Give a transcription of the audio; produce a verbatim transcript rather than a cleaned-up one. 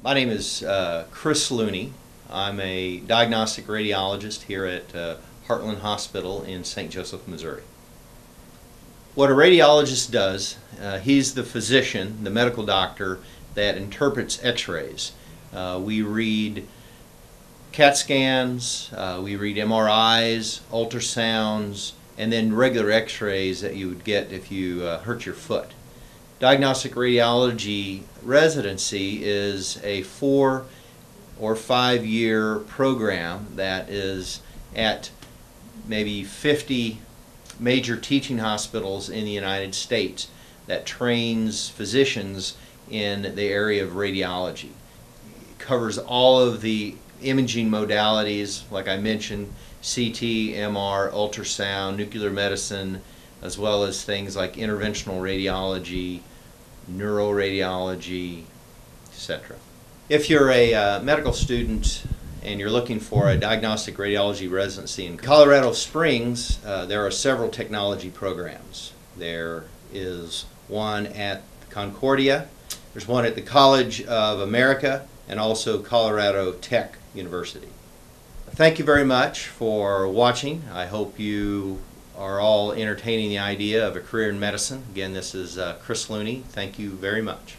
My name is uh, Chris Looney. I'm a diagnostic radiologist here at uh, Heartland Hospital in Saint Joseph, Missouri. What a radiologist does, uh, he's the physician, the medical doctor, that interprets x-rays. Uh, we read CAT scans, uh, we read M R Is, ultrasounds, and then regular x-rays that you would get if you uh, hurt your foot. Diagnostic radiology residency is a four or five year program that is at maybe fifty major teaching hospitals in the United States that trains physicians in the area of radiology. It covers all of the imaging modalities, like I mentioned, C T, M R, ultrasound, nuclear medicine, as well as things like interventional radiology, neuroradiology, et cetera. If you're a uh, medical student and you're looking for a diagnostic radiology residency in Colorado Springs, uh, there are several technology programs. There is one at Concordia, there's one at the College of America, and also Colorado Tech University. Thank you very much for watching. I hope you are all entertaining the idea of a career in medicine. Again, this is uh, Chris Looney. Thank you very much.